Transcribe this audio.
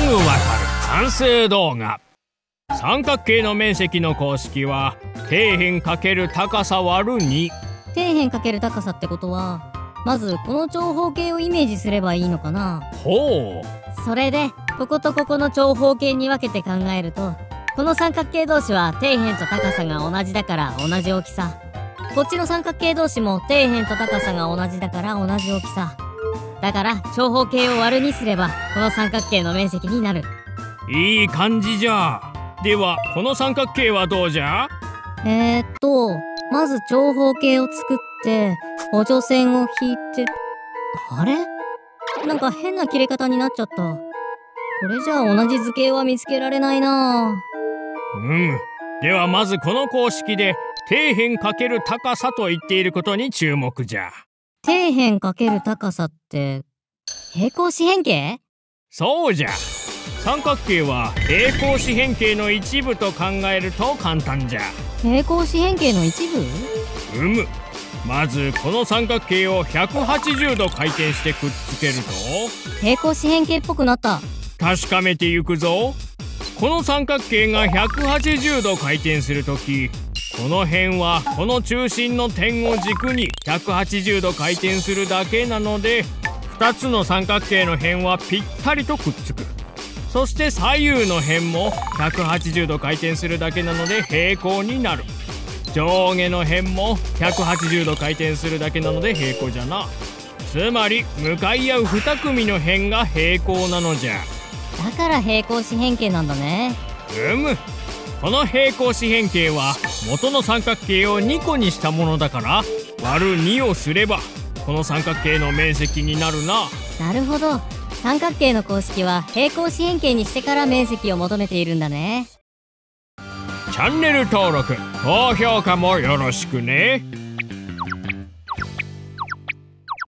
ぐわかる完成動画。三角形の面積の公式は底辺×高さ割る2。底辺×高さってことはまずこの長方形をイメージすればいいのかな。ほう。それでこことここの長方形に分けて考えるとこの三角形同士は底辺と高さが同じだから同じ大きさ。こっちの三角形同士も底辺と高さが同じだから同じ大きさ。だから長方形を割るにすればこの三角形の面積になる。いい感じじゃ。ではこの三角形はどうじゃ。まず長方形を作って補助線を引いて、あれ？なんか変な切れ方になっちゃった。これじゃあ同じ図形は見つけられないな。うん。ではまずこの公式で底辺×高さと言っていることに注目じゃ。底辺×高さって平行四辺形？そうじゃ。三角形は平行四辺形の一部と考えると簡単じゃ。平行四辺形の一部？うむ。まずこの三角形を180度回転してくっつけると平行四辺形っぽくなった。確かめていくぞ。この三角形が180度回転するとき、この辺はこの中心の点を軸に180度回転するだけなので、2つの三角形の辺はぴったりとくっつく。そして左右の辺も180度回転するだけなので平行になる。上下の辺も180度回転するだけなので平行じゃな。つまり向かい合う2組の辺が平行なのじゃ。だから平行四辺形なんだね。うむ。この平行四辺形は元の三角形を2個にしたものだから割る2をすればこの三角形の面積になるな。なるほど。三角形の公式は平行四辺形にしてから面積を求めているんだね。チャンネル登録、高評価もよろしくね。